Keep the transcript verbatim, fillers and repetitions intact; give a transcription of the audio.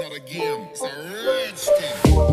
not a game, it's a rage thing.